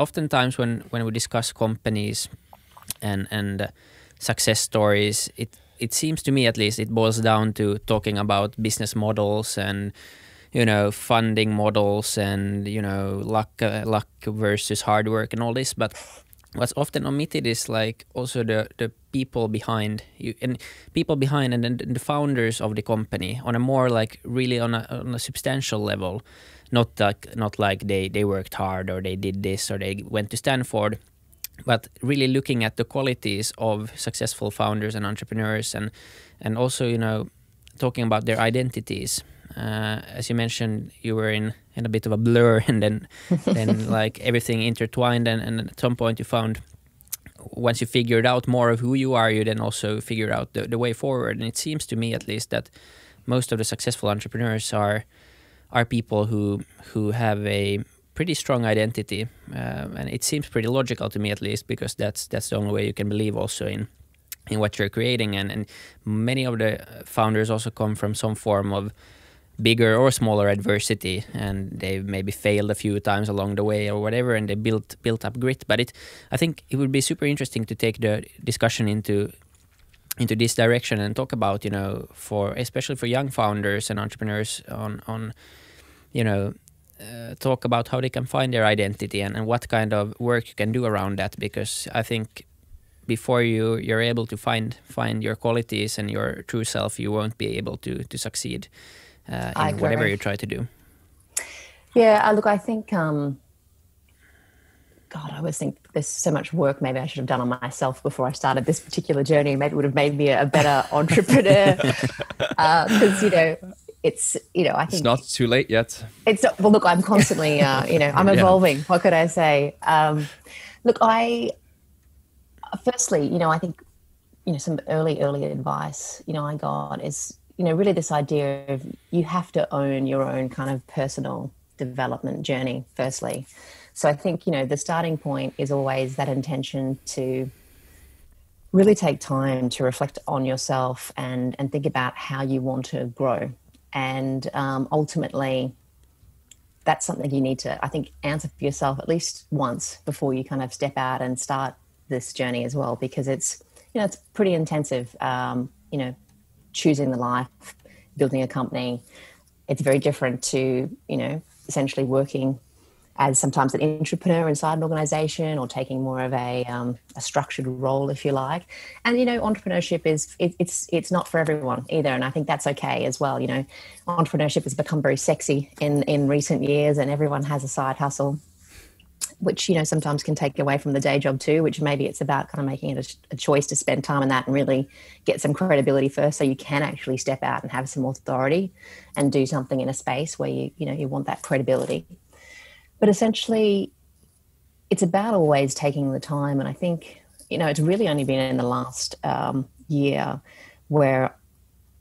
oftentimes when we discuss companies and success stories, it seems to me at least it boils down to talking about business models and funding models and luck versus hard work and all this. But what's often omitted is like also the people behind you and the founders of the company on a more like really on a substantial level, not like they worked hard or they did this or they went to Stanford, but really looking at the qualities of successful founders and entrepreneurs, and also talking about their identities. As you mentioned, you were in a bit of a blur, and then like everything intertwined, and at some point you found, once you figured out more of who you are, you then also figure out the way forward. And it seems to me at least that most of the successful entrepreneurs are people who have a pretty strong identity, and it seems pretty logical to me at least, because that's the only way you can believe also in what you're creating. And many of the founders also come from some form of bigger or smaller adversity, and they maybe failed a few times along the way or whatever, and they built up grit. But I think it would be super interesting to take the discussion into this direction and talk about, especially for young founders and entrepreneurs, talk about how they can find their identity and what kind of work you can do around that. Because I think before you're able to find your qualities and your true self, you won't be able to succeed in whatever you try to do. Yeah, look, I think, God, I always think there's so much work maybe I should have done on myself before I started this particular journey. Maybe it would have made me a better entrepreneur, because, it's, I think... It's not too late yet. It's not, well, look, I'm constantly, I'm evolving. Yeah. What could I say? Look, firstly, I think, some early advice, I got is, really this idea of you have to own your own kind of personal development journey, firstly. So I think, the starting point is always that intention to really take time to reflect on yourself and think about how you want to grow. And ultimately, that's something you need to, I think, answer for yourself at least once before you kind of step out and start this journey as well, because it's, it's pretty intensive, choosing the life, building a company. It's very different to, essentially working as sometimes an entrepreneur inside an organization, or taking more of a structured role, if you like. And, entrepreneurship is, it's not for everyone either. And I think that's okay as well. Entrepreneurship has become very sexy in recent years, and everyone has a side hustle, which, sometimes can take away from the day job too, which maybe it's about kind of making it a choice to spend time on that and really get some credibility first, so you can actually step out and have some authority and do something in a space where you want that credibility. But essentially, it's about always taking the time. And I think, it's really only been in the last year where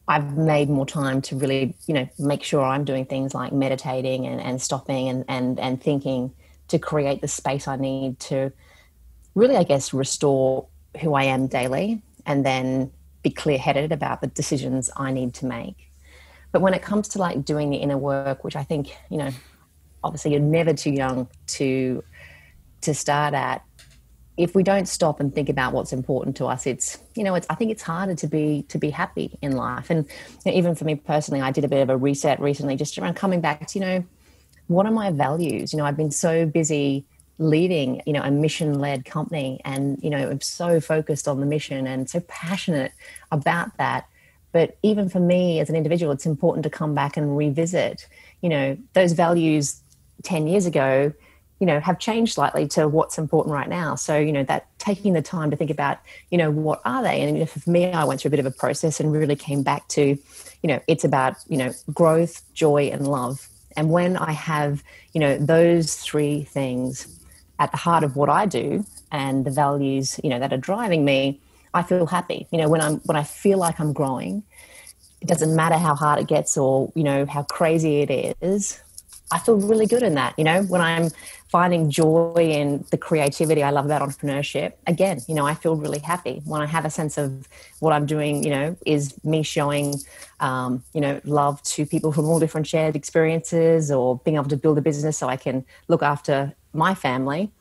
I've made more time to really, make sure I'm doing things like meditating and stopping and thinking, to create the space I need to really, I guess, restore who I am daily, and then be clear-headed about the decisions I need to make. But when it comes to like doing the inner work, which I think, obviously you're never too young to start at, if we don't stop and think about what's important to us, I think it's harder to be happy in life. And even for me personally, I did a bit of a reset recently, just around coming back to, what are my values? I've been so busy leading, a mission-led company, and, I'm so focused on the mission and so passionate about that. But even for me as an individual, it's important to come back and revisit, those values 10 years ago, have changed slightly to what's important right now. So, that taking the time to think about, what are they? And for me, I went through a bit of a process and really came back to, it's about, growth, joy, and love. And when I have, those three things at the heart of what I do and the values, that are driving me, I feel happy. When I feel like I'm growing, it doesn't matter how hard it gets or, how crazy it is, I feel really good in that. When I'm finding joy in the creativity I love about entrepreneurship, again, I feel really happy. When I have a sense of what I'm doing, is me showing, love to people from all different shared experiences, or being able to build a business so I can look after my family,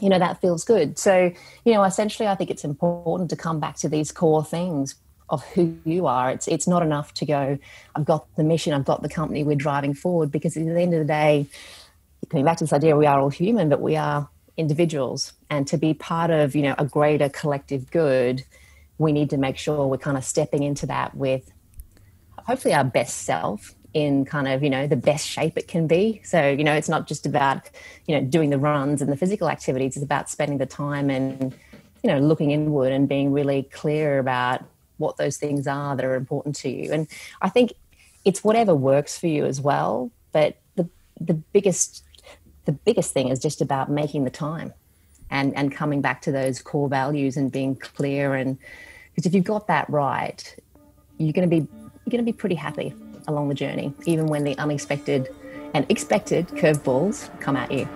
you know, that feels good. So, you know, essentially I think it's important to come back to these core things of who you are. It's not enough to go, I've got the mission, I've got the company, we're driving forward, because at the end of the day, coming back to this idea, we are all human, but we are individuals. And to be part of, you know, a greater collective good, we need to make sure we're kind of stepping into that with hopefully our best self in kind of, you know, the best shape it can be. So, you know, it's not just about, you know, doing the runs and the physical activities. It's about spending the time and, you know, looking inward and being really clear about what those things are that are important to you. And I think it's whatever works for you as well. But the biggest thing is just about making the time and coming back to those core values and being clear. And because if you've got that right, you're going to be pretty happy along the journey, even when the unexpected and expected curveballs come at you.